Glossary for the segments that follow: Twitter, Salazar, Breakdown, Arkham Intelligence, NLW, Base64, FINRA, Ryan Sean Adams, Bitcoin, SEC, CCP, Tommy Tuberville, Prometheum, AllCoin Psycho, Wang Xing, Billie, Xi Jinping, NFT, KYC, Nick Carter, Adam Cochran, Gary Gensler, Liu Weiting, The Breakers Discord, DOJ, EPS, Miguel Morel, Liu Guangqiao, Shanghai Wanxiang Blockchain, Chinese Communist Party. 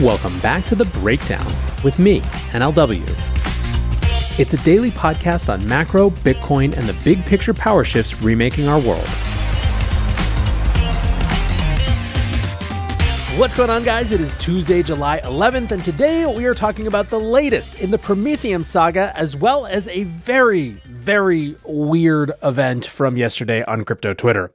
Welcome back to The Breakdown with me, NLW. It's a daily podcast on macro, Bitcoin, and the big picture power shifts remaking our world. What's going on, guys? It is Tuesday, July 11th, and today we are talking about the latest in the Prometheum saga, as well as a very weird event from yesterday on crypto Twitter.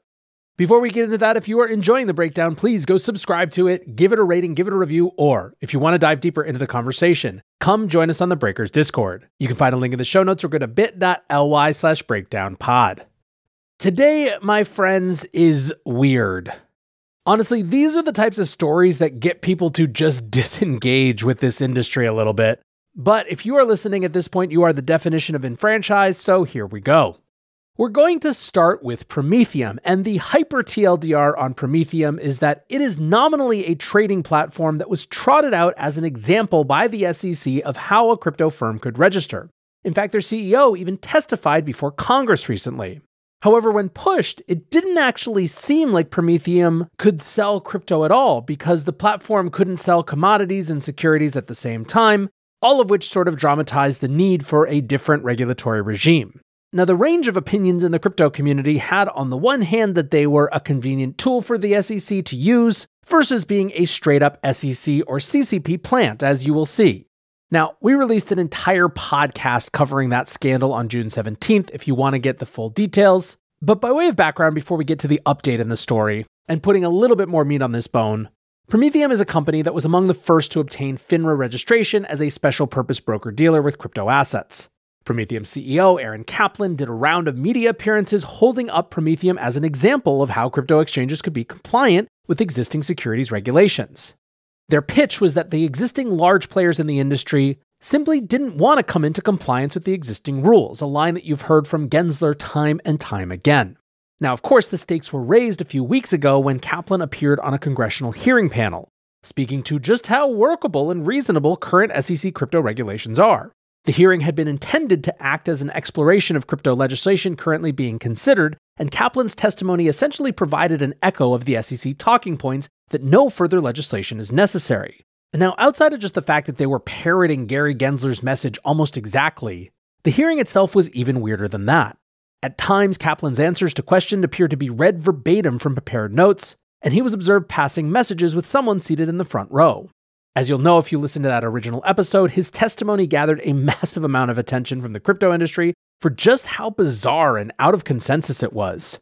Before we get into that, if you are enjoying The Breakdown, please go subscribe to it, give it a rating, give it a review, or if you want to dive deeper into the conversation, come join us on The Breakers Discord. You can find a link in the show notes or go to bit.ly/breakdownpod. Today, my friends, is weird. Honestly, these are the types of stories that get people to just disengage with this industry a little bit. But if you are listening at this point, you are the definition of enfranchised, so here we go. We're going to start with Prometheum, and the hyper TLDR on Prometheum is that it is nominally a trading platform that was trotted out as an example by the SEC of how a crypto firm could register. In fact, their CEO even testified before Congress recently. However, when pushed, it didn't actually seem like Prometheum could sell crypto at all because the platform couldn't sell commodities and securities at the same time, all of which sort of dramatized the need for a different regulatory regime. Now, the range of opinions in the crypto community had on the one hand that they were a convenient tool for the SEC to use versus being a straight-up SEC or CCP plant, as you will see. Now, we released an entire podcast covering that scandal on June 17th if you want to get the full details. But by way of background, before we get to the update in the story, and putting a little bit more meat on this bone, Prometheum is a company that was among the first to obtain FINRA registration as a special-purpose broker-dealer with crypto assets. Prometheum CEO Aaron Kaplan did a round of media appearances holding up Prometheum as an example of how crypto exchanges could be compliant with existing securities regulations. Their pitch was that the existing large players in the industry simply didn't want to come into compliance with the existing rules, a line that you've heard from Gensler time and time again. Now, of course, the stakes were raised a few weeks ago when Kaplan appeared on a congressional hearing panel, speaking to just how workable and reasonable current SEC crypto regulations are. The hearing had been intended to act as an exploration of crypto legislation currently being considered, and Kaplan's testimony essentially provided an echo of the SEC talking points that no further legislation is necessary. And now, outside of just the fact that they were parroting Gary Gensler's message almost exactly, the hearing itself was even weirder than that. At times, Kaplan's answers to questions appeared to be read verbatim from prepared notes, and he was observed passing messages with someone seated in the front row. As you'll know if you listen to that original episode, his testimony gathered a massive amount of attention from the crypto industry for just how bizarre and out of consensus it was.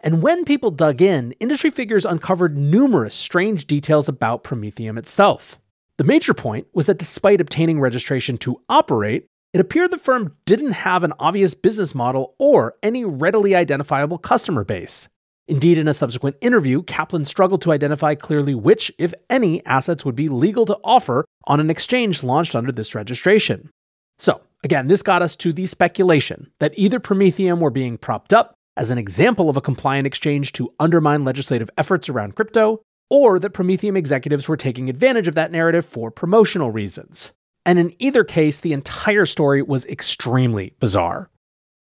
And when people dug in, industry figures uncovered numerous strange details about Prometheum itself. The major point was that despite obtaining registration to operate, it appeared the firm didn't have an obvious business model or any readily identifiable customer base. Indeed, in a subsequent interview, Kaplan struggled to identify clearly which, if any, assets would be legal to offer on an exchange launched under this registration. So, again, this got us to the speculation that either Prometheum were being propped up as an example of a compliant exchange to undermine legislative efforts around crypto, or that Prometheum executives were taking advantage of that narrative for promotional reasons. And in either case, the entire story was extremely bizarre.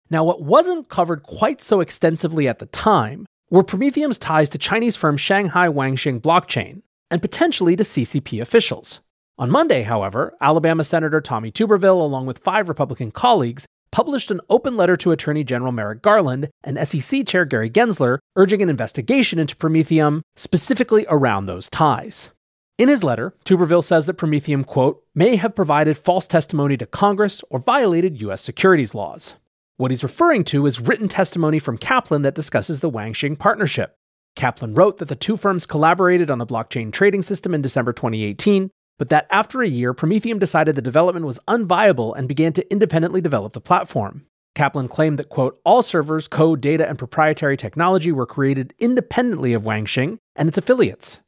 Now, what wasn't covered quite so extensively at the time were Prometheum's ties to Chinese firm Shanghai Wanxiang Blockchain, and potentially to CCP officials. On Monday, however, Alabama Senator Tommy Tuberville, along with 5 Republican colleagues, published an open letter to Attorney General Merrick Garland and SEC Chair Gary Gensler urging an investigation into Prometheum, specifically around those ties. In his letter, Tuberville says that Prometheum, quote, may have provided false testimony to Congress or violated U.S. securities laws. What he's referring to is written testimony from Kaplan that discusses the Wang Xing partnership. Kaplan wrote that the two firms collaborated on a blockchain trading system in December 2018, but that after a year, Prometheum decided the development was unviable and began to independently develop the platform. Kaplan claimed that, quote, all servers, code, data, and proprietary technology were created independently of Wang Xing and its affiliates.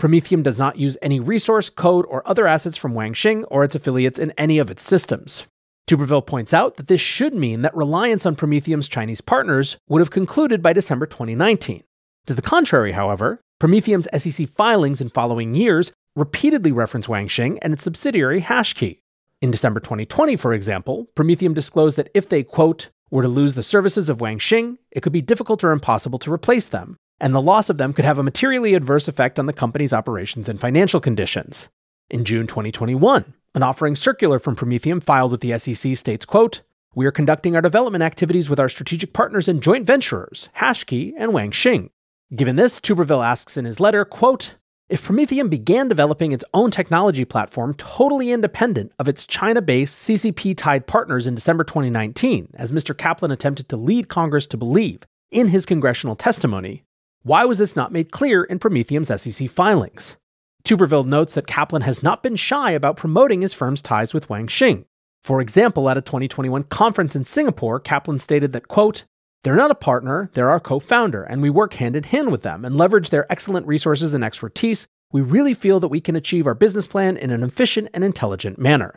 Prometheum does not use any resource, code, or other assets from Wang Xing or its affiliates in any of its systems. Tuberville points out that this should mean that reliance on Prometheum's Chinese partners would have concluded by December 2019. To the contrary, however, Prometheum's SEC filings in following years repeatedly reference Wang Xing and its subsidiary Hashkey. In December 2020, for example, Prometheum disclosed that if they, quote, were to lose the services of Wang Xing, it could be difficult or impossible to replace them, and the loss of them could have a materially adverse effect on the company's operations and financial conditions. In June 2021, an offering circular from Prometheum filed with the SEC states, quote, "We are conducting our development activities with our strategic partners and joint venturers, Hashkey and Wang Xing." Given this, Tuberville asks in his letter, quote, "If Prometheum began developing its own technology platform totally independent of its China-based CCP-tied partners in December 2019, as Mr. Kaplan attempted to lead Congress to believe in his congressional testimony, why was this not made clear in Prometheum's SEC filings?" Tuberville notes that Kaplan has not been shy about promoting his firm's ties with Wang Xing. For example, at a 2021 conference in Singapore, Kaplan stated that, quote, "They're not a partner, they're our co-founder, and we work hand-in-hand with them and leverage their excellent resources and expertise. We really feel that we can achieve our business plan in an efficient and intelligent manner."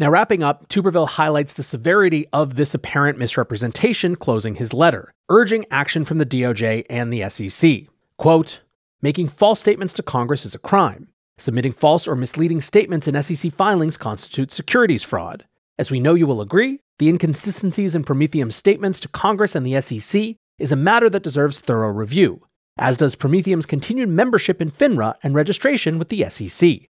Now wrapping up, Tuberville highlights the severity of this apparent misrepresentation, closing his letter, urging action from the DOJ and the SEC. Quote, "Making false statements to Congress is a crime. Submitting false or misleading statements in SEC filings constitutes securities fraud. As we know you will agree, the inconsistencies in Prometheum's statements to Congress and the SEC is a matter that deserves thorough review, as does Prometheum's continued membership in FINRA and registration with the SEC."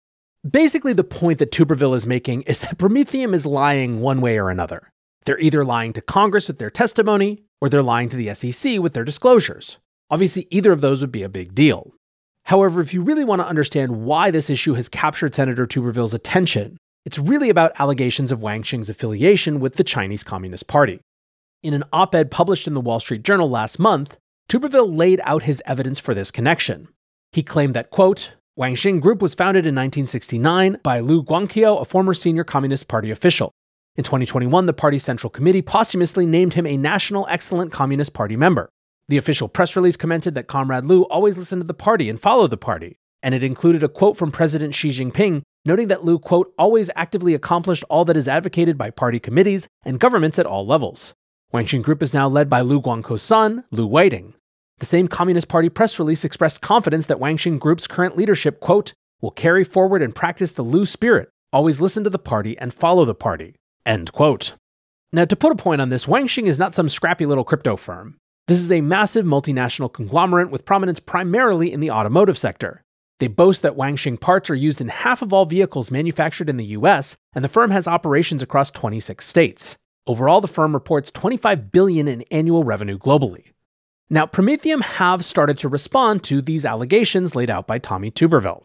Basically, the point that Tuberville is making is that Prometheum is lying one way or another. They're either lying to Congress with their testimony, or they're lying to the SEC with their disclosures. Obviously, either of those would be a big deal. However, if you really want to understand why this issue has captured Senator Tuberville's attention, it's really about allegations of Wang Xing's affiliation with the Chinese Communist Party. In an op-ed published in the Wall Street Journal last month, Tuberville laid out his evidence for this connection. He claimed that, quote, "Wang Xing Group was founded in 1969 by Liu Guangqiao, a former senior Communist Party official. In 2021, the party's Central Committee posthumously named him a National Excellent Communist Party member. The official press release commented that Comrade Liu always listened to the party and followed the party, and it included a quote from President Xi Jinping, noting that Liu, quote, "always actively accomplished all that is advocated by party committees and governments at all levels." Wang Xing Group is now led by Liu Guangqiao's son, Liu Weiting. The same Communist Party press release expressed confidence that Wang Xing Group's current leadership, quote, "will carry forward and practice the Liu spirit, always listen to the party and follow the party," end quote. Now, to put a point on this, Wang Xing is not some scrappy little crypto firm. This is a massive multinational conglomerate with prominence primarily in the automotive sector. They boast that Wang Xing parts are used in half of all vehicles manufactured in the US, and the firm has operations across 26 states. Overall, the firm reports $25 billion in annual revenue globally. Now, Prometheum have started to respond to these allegations laid out by Tommy Tuberville.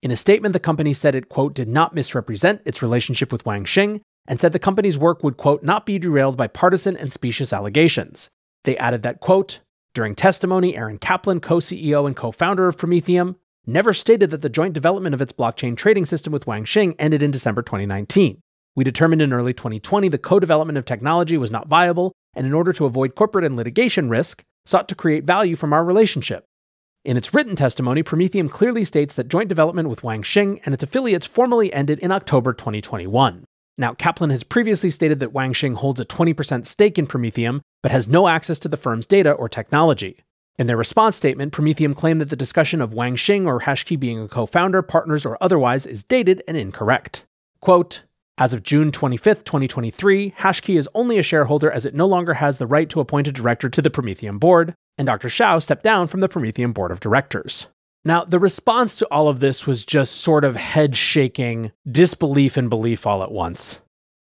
In a statement, the company said it, quote, "did not misrepresent its relationship with Wang Xing," and said the company's work would, quote, "not be derailed by partisan and specious allegations." They added that, quote, "during testimony, Aaron Kaplan, co-CEO and co-founder of Prometheum, never stated that the joint development of its blockchain trading system with Wang Xing ended in December 2019. We determined in early 2020 the co-development of technology was not viable, and in order to avoid corporate and litigation risk, sought to create value from our relationship. In its written testimony, Prometheum clearly states that joint development with Wang Xing and its affiliates formally ended in October 2021. Now, Kaplan has previously stated that Wang Xing holds a 20% stake in Prometheum, but has no access to the firm's data or technology. In their response statement, Prometheum claimed that the discussion of Wang Xing or Hashkey being a co-founder, partners, or otherwise is dated and incorrect. Quote, "As of June 25, 2023, Hashkey is only a shareholder as it no longer has the right to appoint a director to the Prometheum board, and Dr. Xiao stepped down from the Prometheum board of directors." Now, the response to all of this was just sort of head-shaking, disbelief and belief all at once.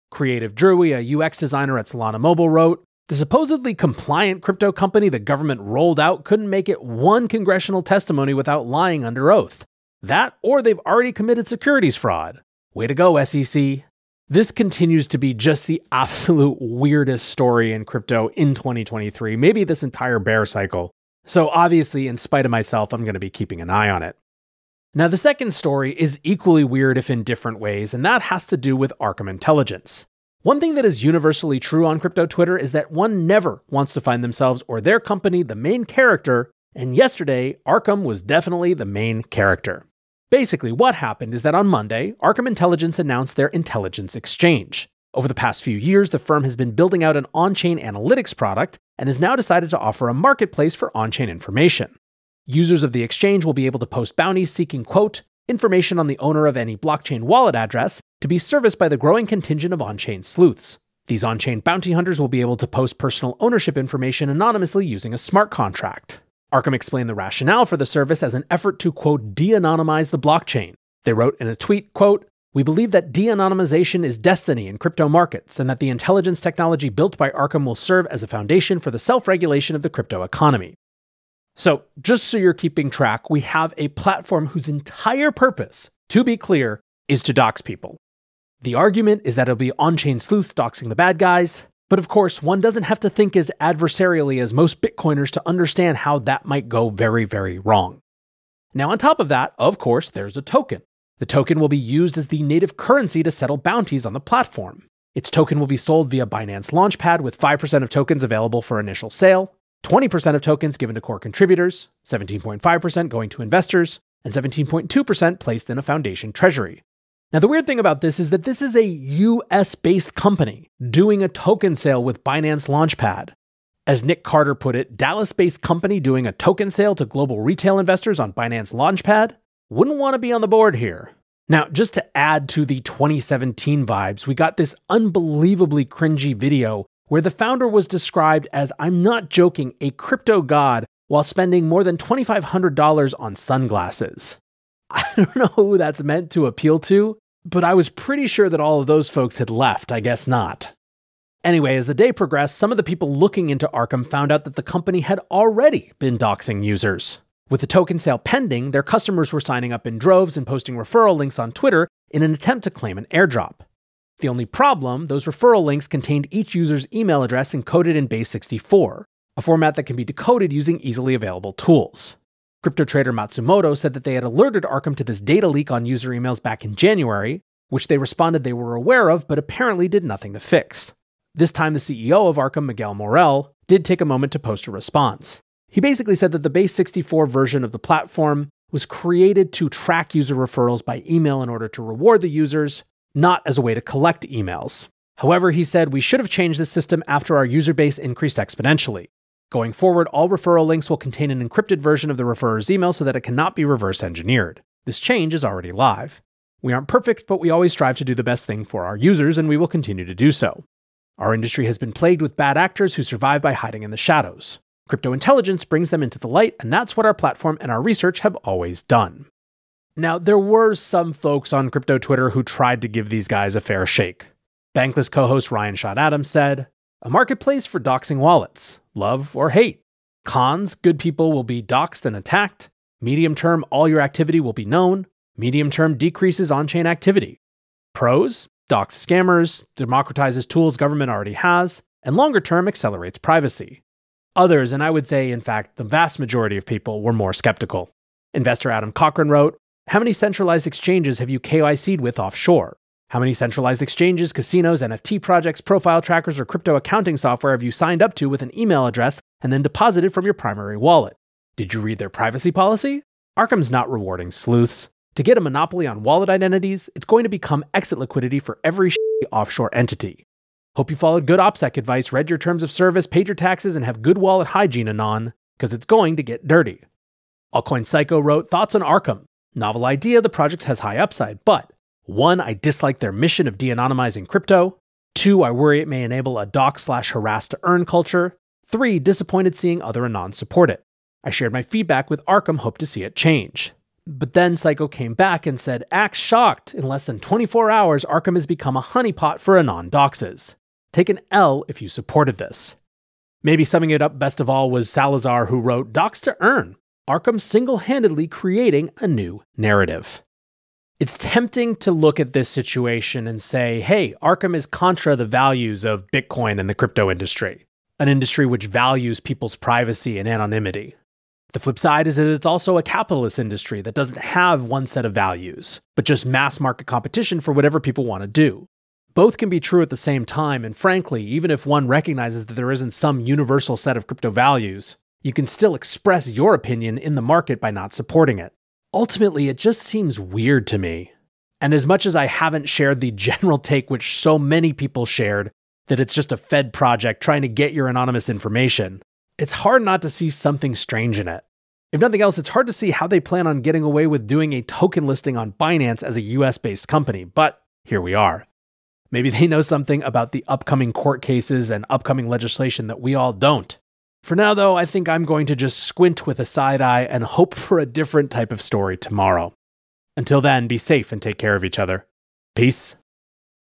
Creative Drewie, a UX designer at Solana Mobile, wrote, "The supposedly compliant crypto company the government rolled out couldn't make it one congressional testimony without lying under oath. That, or they've already committed securities fraud. Way to go, SEC." This continues to be just the absolute weirdest story in crypto in 2023, maybe this entire bear cycle. So obviously, in spite of myself, I'm going to be keeping an eye on it. Now, the second story is equally weird if in different ways, and that has to do with Arkham Intelligence. One thing that is universally true on crypto Twitter is that one never wants to find themselves or their company the main character, and yesterday, Arkham was definitely the main character. Basically, what happened is that on Monday, Arkham Intelligence announced their Intelligence Exchange. Over the past few years, the firm has been building out an on-chain analytics product and has now decided to offer a marketplace for on-chain information. Users of the exchange will be able to post bounties seeking, quote, "information on the owner of any blockchain wallet address" to be serviced by the growing contingent of on-chain sleuths. These on-chain bounty hunters will be able to post personal ownership information anonymously using a smart contract. Arkham explained the rationale for the service as an effort to, quote, "de-anonymize the blockchain," They wrote in a tweet, quote, "We believe that de-anonymization is destiny in crypto markets and that the intelligence technology built by Arkham will serve as a foundation for the self-regulation of the crypto economy." So just so you're keeping track, we have a platform whose entire purpose, to be clear, is to dox people. The argument is that it'll be on-chain sleuths doxing the bad guys, but of course, one doesn't have to think as adversarially as most Bitcoiners to understand how that might go very, very wrong. Now on top of that, of course, there's a token. The token will be used as the native currency to settle bounties on the platform. Its token will be sold via Binance Launchpad with 5% of tokens available for initial sale, 20% of tokens given to core contributors, 17.5% going to investors, and 17.2% placed in a foundation treasury. Now the weird thing about this is that this is a US-based company doing a token sale with Binance Launchpad. As Nick Carter put it, Dallas-based company doing a token sale to global retail investors on Binance Launchpad? Wouldn't want to be on the board here. Now, just to add to the 2017 vibes, we got this unbelievably cringy video where the founder was described as, I'm not joking, a crypto god while spending more than $2,500 on sunglasses. I don't know who that's meant to appeal to, but I was pretty sure that all of those folks had left. I guess not. Anyway, as the day progressed, some of the people looking into Arkham found out that the company had already been doxing users. With the token sale pending, their customers were signing up in droves and posting referral links on Twitter in an attempt to claim an airdrop. The only problem, those referral links contained each user's email address encoded in Base64, a format that can be decoded using easily available tools. Crypto trader Matsumoto said that they had alerted Arkham to this data leak on user emails back in January, which they responded they were aware of, but apparently did nothing to fix. This time, the CEO of Arkham, Miguel Morel, did take a moment to post a response. He basically said that the Base64 version of the platform was created to track user referrals by email in order to reward the users, not as a way to collect emails. However, he said, we should have changed this system after our user base increased exponentially. Going forward, all referral links will contain an encrypted version of the referrer's email so that it cannot be reverse engineered. This change is already live. We aren't perfect, but we always strive to do the best thing for our users, and we will continue to do so. Our industry has been plagued with bad actors who survive by hiding in the shadows. Crypto intelligence brings them into the light, and that's what our platform and our research have always done. Now, there were some folks on crypto Twitter who tried to give these guys a fair shake. Bankless co-host Ryan Sean Adams said, a marketplace for doxing wallets, love or hate. Cons, good people will be doxed and attacked. Medium term, all your activity will be known. Medium term decreases on-chain activity. Pros, dox scammers, democratizes tools government already has, and longer term accelerates privacy. Others, and I would say, in fact, the vast majority of people were more skeptical. Investor Adam Cochran wrote, how many centralized exchanges have you KYC'd with offshore? How many centralized exchanges, casinos, NFT projects, profile trackers, or crypto accounting software have you signed up to with an email address and then deposited from your primary wallet? Did you read their privacy policy? Arkham's not rewarding sleuths. To get a monopoly on wallet identities, it's going to become exit liquidity for every offshore entity. Hope you followed good OPSEC advice, read your terms of service, paid your taxes, and have good wallet hygiene anon, because it's going to get dirty. AllCoin Psycho wrote, thoughts on Arkham. Novel idea, the project has high upside, but 1. I dislike their mission of de-anonymizing crypto. 2. I worry it may enable a dox/harass-to-earn culture. 3. Disappointed seeing other anon support it. I shared my feedback with Arkham, hope to see it change. But then Psycho came back and said, act shocked, in less than 24 hours, Arkham has become a honeypot for anon doxes. Take an L if you supported this. Maybe summing it up best of all was Salazar, who wrote, dox to earn, Arkham single-handedly creating a new narrative. It's tempting to look at this situation and say, hey, Arkham is contra the values of Bitcoin and the crypto industry, an industry which values people's privacy and anonymity. The flip side is that it's also a capitalist industry that doesn't have one set of values, but just mass market competition for whatever people want to do. Both can be true at the same time, and frankly, even if one recognizes that there isn't some universal set of crypto values, you can still express your opinion in the market by not supporting it. Ultimately, it just seems weird to me. And as much as I haven't shared the general take which so many people shared, that it's just a Fed project trying to get your anonymous information, it's hard not to see something strange in it. If nothing else, it's hard to see how they plan on getting away with doing a token listing on Binance as a US-based company, but here we are. Maybe they know something about the upcoming court cases and upcoming legislation that we all don't. For now, though, I think I'm going to just squint with a side eye and hope for a different type of story tomorrow. Until then, be safe and take care of each other. Peace.